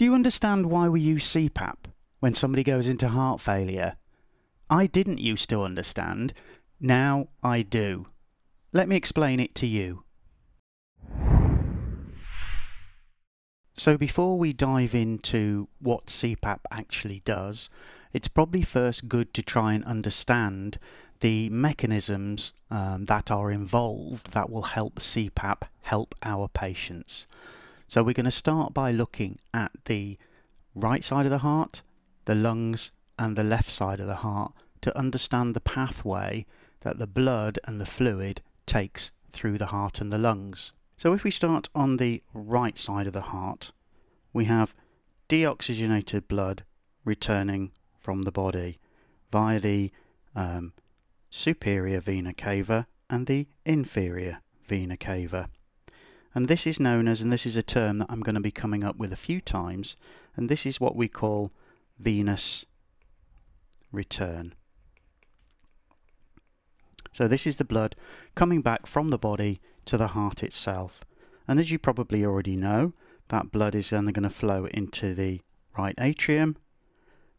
Do you understand why we use CPAP when somebody goes into heart failure? I didn't used to understand, now I do. Let me explain it to you. So before we dive into what CPAP actually does, it's probably first good to try and understand the mechanisms that are involved that will help CPAP help our patients. So we're going to start by looking at the right side of the heart, the lungs and the left side of the heart to understand the pathway that the blood and the fluid takes through the heart and the lungs. So if we start on the right side of the heart, we have deoxygenated blood returning from the body via the superior vena cava and the inferior vena cava. And this is known as, and this is a term that I'm going to be coming up with a few times, and this is what we call venous return. So this is the blood coming back from the body to the heart itself. And as you probably already know, that blood is then going to flow into the right atrium,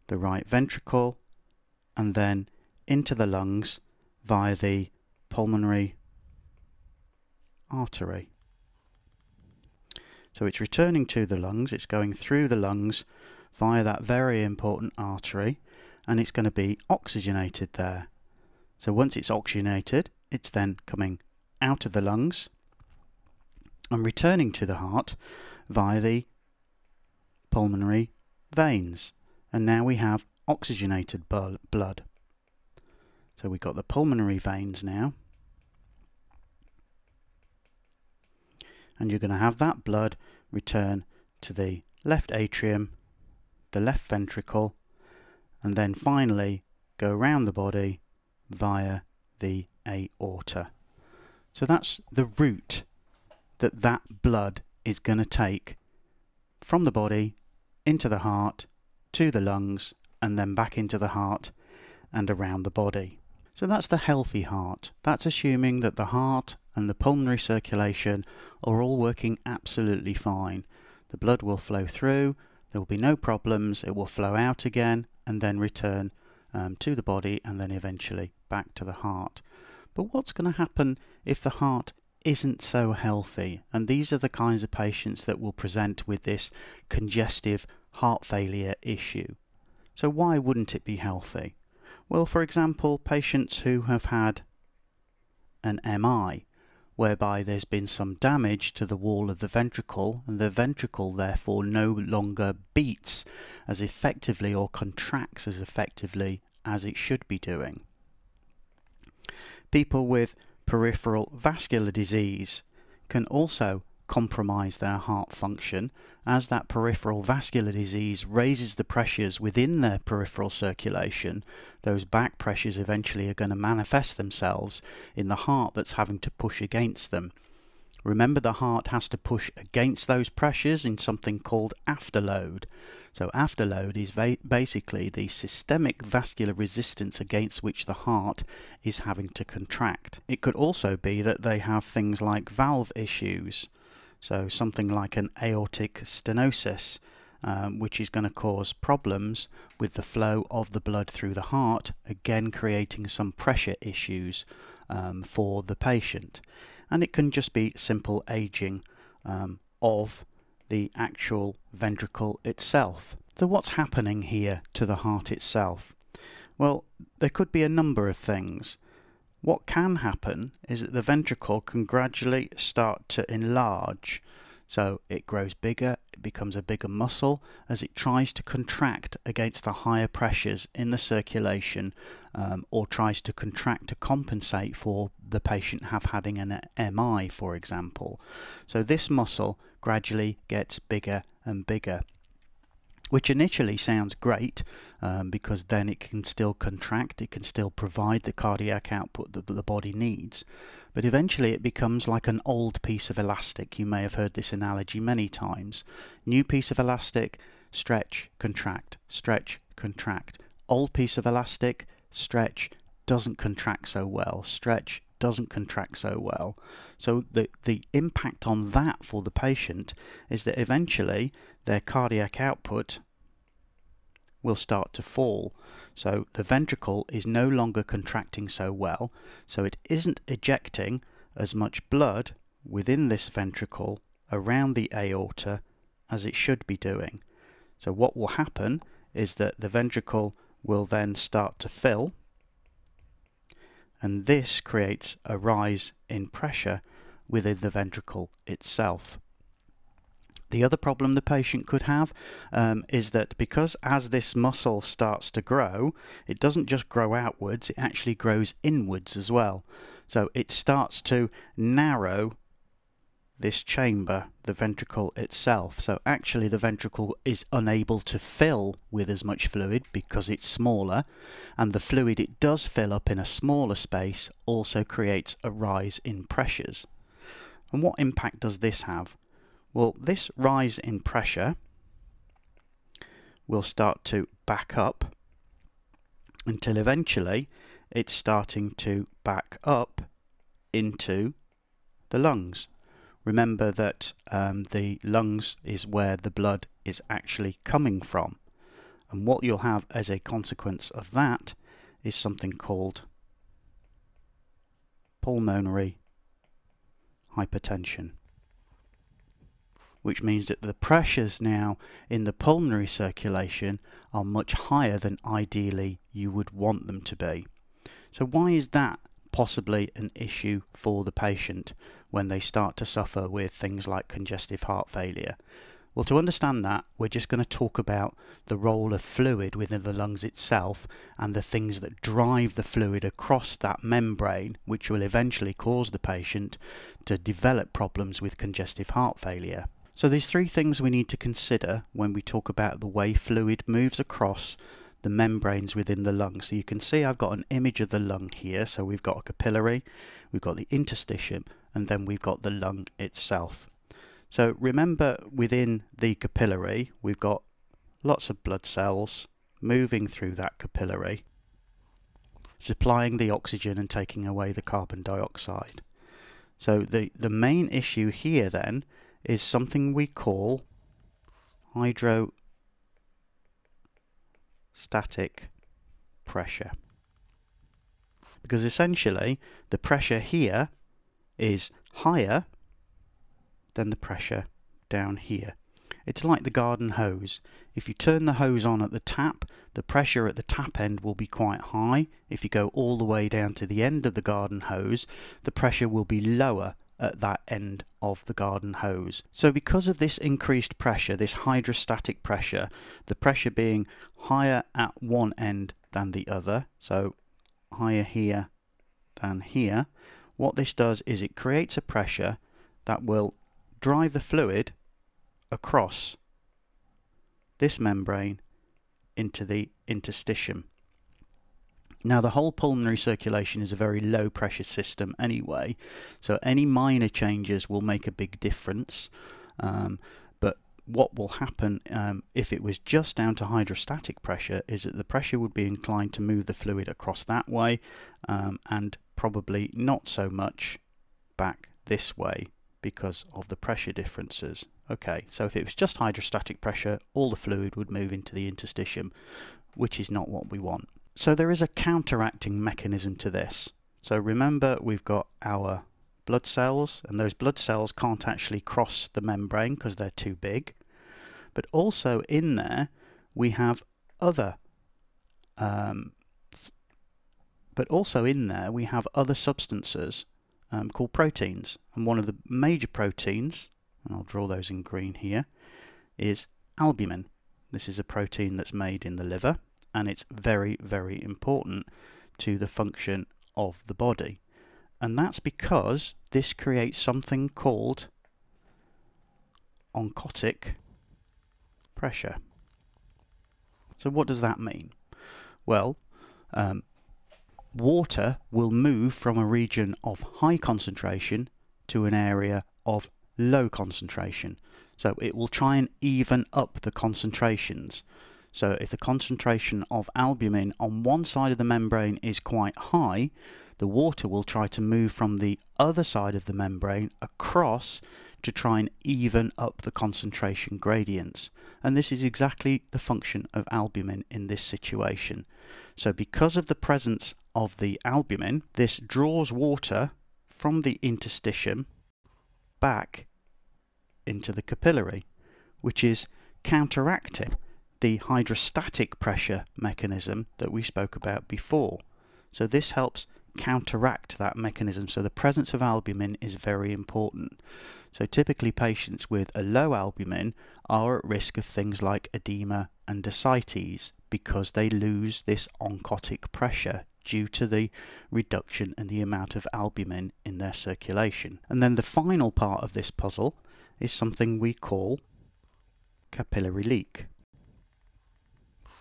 the right ventricle, and then into the lungs via the pulmonary artery. So it's returning to the lungs, it's going through the lungs via that very important artery, and it's going to be oxygenated there. So once it's oxygenated, it's then coming out of the lungs and returning to the heart via the pulmonary veins. And now we have oxygenated blood. So we've got the pulmonary veins now. And you're going to have that blood return to the left atrium, the left ventricle, and then finally go around the body via the aorta. So that's the route that that blood is going to take from the body into the heart, to the lungs, and then back into the heart and around the body. So that's the healthy heart. That's assuming that the heart and the pulmonary circulation are all working absolutely fine. The blood will flow through, there will be no problems, it will flow out again and then return to the body and then eventually back to the heart. But what's going to happen if the heart isn't so healthy? And these are the kinds of patients that will present with this congestive heart failure issue. So why wouldn't it be healthy? Well, for example, patients who have had an MI, whereby there's been some damage to the wall of the ventricle, and the ventricle therefore no longer beats as effectively or contracts as effectively as it should be doing. People with peripheral vascular disease can also compromise their heart function as that peripheral vascular disease raises the pressures within their peripheral circulation. Those back pressures eventually are going to manifest themselves in the heart that's having to push against them. Remember, the heart has to push against those pressures in something called afterload. So afterload is basically the systemic vascular resistance against which the heart is having to contract. It could also be that they have things like valve issues. So something like an aortic stenosis, which is going to cause problems with the flow of the blood through the heart, again creating some pressure issues for the patient. And it can just be simple aging of the actual ventricle itself. So what's happening here to the heart itself? Well, there could be a number of things. What can happen is that the ventricle can gradually start to enlarge. So it grows bigger, it becomes a bigger muscle as it tries to contract against the higher pressures in the circulation or tries to contract to compensate for the patient having an MI, for example. So this muscle gradually gets bigger and bigger, which initially sounds great because then it can still contract, it can still provide the cardiac output that the body needs. But eventually it becomes like an old piece of elastic. You may have heard this analogy many times. New piece of elastic, stretch, contract, stretch, contract. Old piece of elastic, stretch, doesn't contract so well, stretch, doesn't contract so well. So the impact on that for the patient is that eventually their cardiac output will start to fall. So the ventricle is no longer contracting so well, so it isn't ejecting as much blood within this ventricle around the aorta as it should be doing. So what will happen is that the ventricle will then start to fill, and this creates a rise in pressure within the ventricle itself. The other problem the patient could have is that because as this muscle starts to grow, it doesn't just grow outwards, it actually grows inwards as well. So it starts to narrow this chamber, the ventricle itself. So actually the ventricle is unable to fill with as much fluid because it's smaller, and the fluid it does fill up in a smaller space also creates a rise in pressures. And what impact does this have? Well, this rise in pressure will start to back up until eventually it's starting to back up into the lungs. Remember that the lungs is where the blood is actually coming from. And what you'll have as a consequence of that is something called pulmonary hypertension, which means that the pressures now in the pulmonary circulation are much higher than ideally you would want them to be. So why is that possibly an issue for the patient when they start to suffer with things like congestive heart failure? Well, to understand that, we're just going to talk about the role of fluid within the lungs itself and the things that drive the fluid across that membrane, which will eventually cause the patient to develop problems with congestive heart failure. So there's three things we need to consider when we talk about the way fluid moves across the membranes within the lung. So you can see I've got an image of the lung here. So we've got a capillary, we've got the interstitium, and then we've got the lung itself. So remember, within the capillary we've got lots of blood cells moving through that capillary, supplying the oxygen and taking away the carbon dioxide. So the main issue here then is something we call hydrostatic pressure, because essentially the pressure here is higher than the pressure down here. It's like the garden hose. If you turn the hose on at the tap, the pressure at the tap end will be quite high. If you go all the way down to the end of the garden hose, the pressure will be lower at that end of the garden hose. So because of this increased pressure, this hydrostatic pressure, the pressure being higher at one end than the other, so higher here than here, what this does is it creates a pressure that will drive the fluid across this membrane into the interstitium. Now, the whole pulmonary circulation is a very low pressure system anyway, so any minor changes will make a big difference. But what will happen if it was just down to hydrostatic pressure is that the pressure would be inclined to move the fluid across that way and probably not so much back this way because of the pressure differences. Okay, so if it was just hydrostatic pressure, all the fluid would move into the interstitium, which is not what we want. So there is a counteracting mechanism to this. So remember, we've got our blood cells, and those blood cells can't actually cross the membrane because they're too big. But also in there we have other substances called proteins, and one of the major proteins, and I'll draw those in green here, is albumin. This is a protein that's made in the liver, and it's very, very important to the function of the body. And that's because this creates something called oncotic pressure. So what does that mean? Well, water will move from a region of high concentration to an area of low concentration. So it will try and even up the concentrations. So if the concentration of albumin on one side of the membrane is quite high, the water will try to move from the other side of the membrane across to try and even up the concentration gradients, and this is exactly the function of albumin in this situation. So because of the presence of the albumin, this draws water from the interstitium back into the capillary, which is counteracting the hydrostatic pressure mechanism that we spoke about before. So this helps counteract that mechanism. So the presence of albumin is very important. So typically patients with a low albumin are at risk of things like edema and ascites because they lose this oncotic pressure due to the reduction in the amount of albumin in their circulation. And then the final part of this puzzle is something we call capillary leak.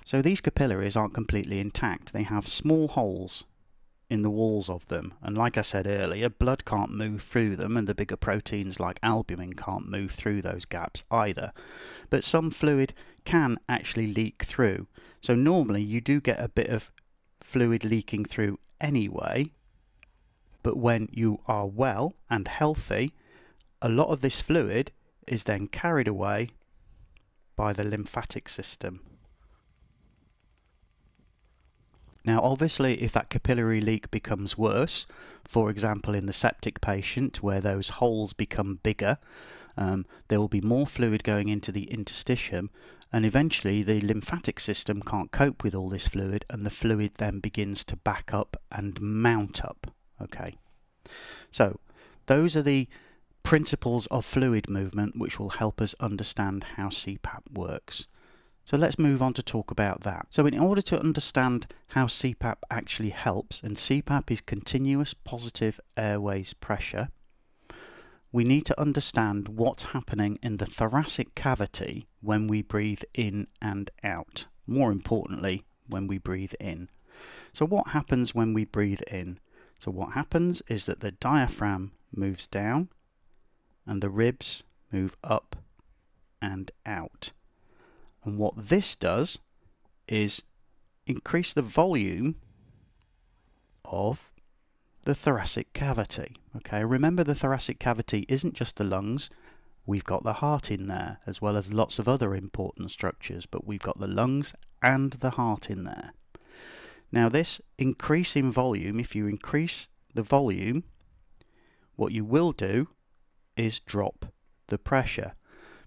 So these capillaries aren't completely intact. They have small holes in the walls of them, and like I said earlier, blood can't move through them, and the bigger proteins like albumin can't move through those gaps either, but some fluid can actually leak through. So normally you do get a bit of fluid leaking through anyway, but when you are well and healthy, a lot of this fluid is then carried away by the lymphatic system. Now obviously if that capillary leak becomes worse, for example in the septic patient where those holes become bigger, there will be more fluid going into the interstitium, and eventually the lymphatic system can't cope with all this fluid, and the fluid then begins to back up and mount up. Okay, so those are the principles of fluid movement which will help us understand how CPAP works. So let's move on to talk about that. So in order to understand how CPAP actually helps, and CPAP is continuous positive airways pressure, we need to understand what's happening in the thoracic cavity when we breathe in and out. More importantly, when we breathe in. So what happens when we breathe in? So what happens is that the diaphragm moves down and the ribs move up and out. And what this does is increase the volume of the thoracic cavity. Okay, remember the thoracic cavity isn't just the lungs, we've got the heart in there as well as lots of other important structures, but we've got the lungs and the heart in there. Now this increase in volume, if you increase the volume, what you will do is drop the pressure,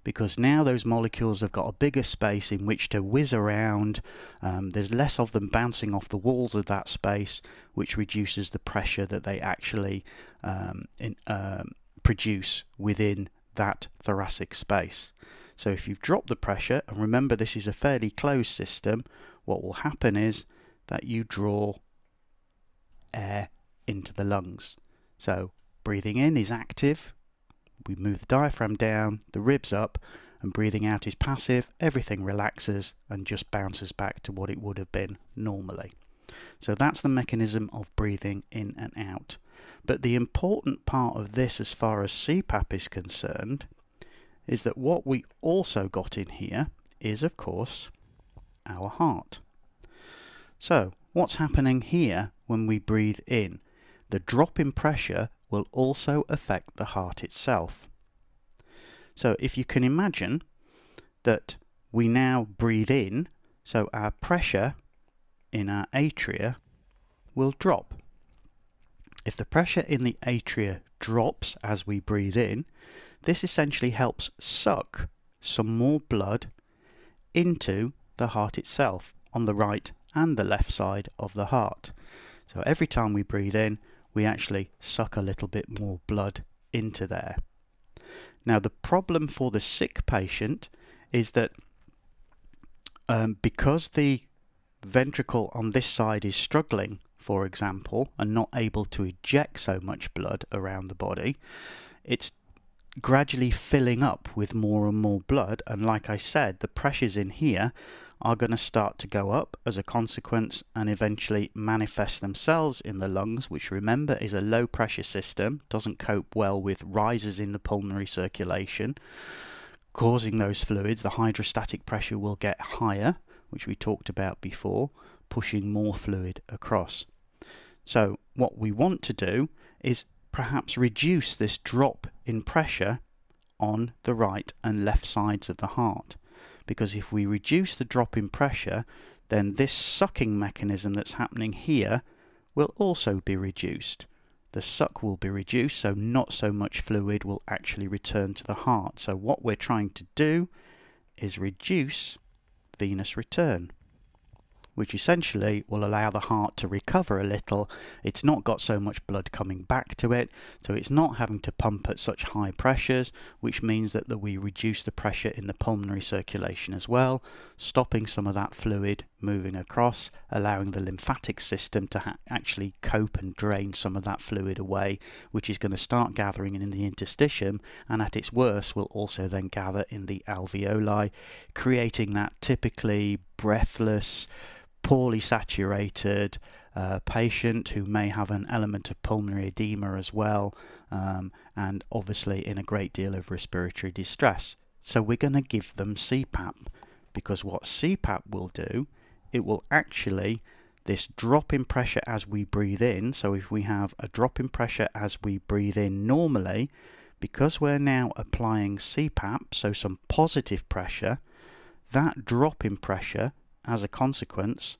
because now those molecules have got a bigger space in which to whiz around. There's less of them bouncing off the walls of that space, which reduces the pressure that they actually produce within that thoracic space. So if you've dropped the pressure, and remember this is a fairly closed system, what will happen is that you draw air into the lungs. So breathing in is active. We move the diaphragm down, the ribs up, and breathing out is passive. Everything relaxes and just bounces back to what it would have been normally. So that's the mechanism of breathing in and out. But the important part of this as far as CPAP is concerned is that what we also got in here is, of course, our heart. So what's happening here when we breathe in? The drop in pressure will also affect the heart itself. So if you can imagine that we now breathe in, so our pressure in our atria will drop. If the pressure in the atria drops as we breathe in, this essentially helps suck some more blood into the heart itself on the right and the left side of the heart. So every time we breathe in, we actually suck a little bit more blood into there. Now the problem for the sick patient is that because the ventricle on this side is struggling, for example, and not able to eject so much blood around the body, it's gradually filling up with more and more blood, and like I said, the pressures in here are going to start to go up as a consequence and eventually manifest themselves in the lungs, which remember is a low pressure system, doesn't cope well with rises in the pulmonary circulation, causing those fluids. The hydrostatic pressure will get higher, which we talked about before, pushing more fluid across. So what we want to do is perhaps reduce this drop in pressure on the right and left sides of the heart, because if we reduce the drop in pressure, then this sucking mechanism that's happening here will also be reduced. The suck will be reduced, so not so much fluid will actually return to the heart. So what we're trying to do is reduce venous return, which essentially will allow the heart to recover a little. It's not got so much blood coming back to it, so it's not having to pump at such high pressures, which means that we reduce the pressure in the pulmonary circulation as well, stopping some of that fluid moving across, allowing the lymphatic system to actually cope and drain some of that fluid away, which is going to start gathering in the interstitium, and at its worst will also then gather in the alveoli, creating that typically breathless, poorly saturated patient who may have an element of pulmonary edema as well, and obviously in a great deal of respiratory distress. So we're going to give them CPAP, because what CPAP will do, it will actually, this drop in pressure as we breathe in, so if we have a drop in pressure as we breathe in normally, because we're now applying CPAP, so some positive pressure, that drop in pressure as a consequence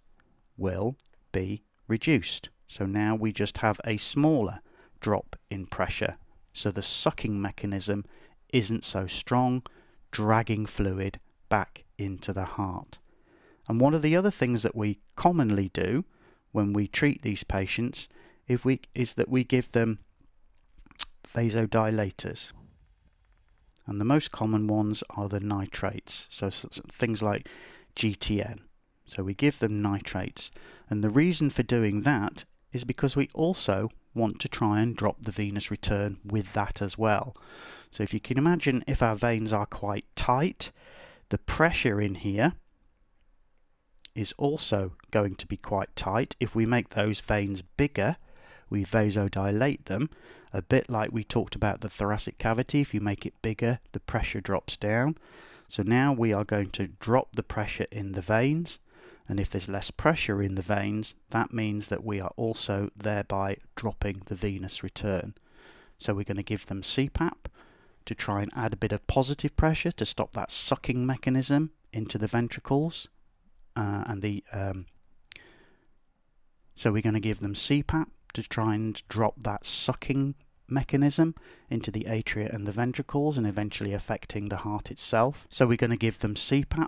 will be reduced. So now we just have a smaller drop in pressure. So the sucking mechanism isn't so strong, dragging fluid back into the heart. And one of the other things that we commonly do when we treat these patients is that we give them vasodilators. And the most common ones are the nitrates, so things like GTN. So we give them nitrates, and the reason for doing that is because we also want to try and drop the venous return with that as well. So if you can imagine, if our veins are quite tight, the pressure in here is also going to be quite tight. If we make those veins bigger, we vasodilate them, a bit like we talked about the thoracic cavity. If you make it bigger, the pressure drops down. So now we are going to drop the pressure in the veins, and if there's less pressure in the veins, that means that we are also thereby dropping the venous return. So we're going to give them CPAP to try and add a bit of positive pressure to stop that sucking mechanism into the ventricles, so we're going to give them CPAP to try and drop that sucking mechanism into the atria and the ventricles, and eventually affecting the heart itself. So we're going to give them CPAP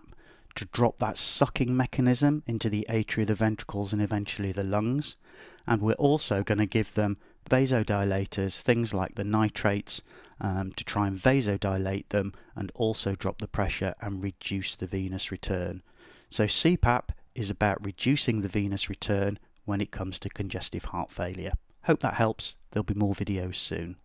to drop that sucking mechanism into the atria, the ventricles, and eventually the lungs. And we're also going to give them vasodilators, things like the nitrates, to try and vasodilate them and also drop the pressure and reduce the venous return. So CPAP is about reducing the venous return when it comes to congestive heart failure. Hope that helps. There'll be more videos soon.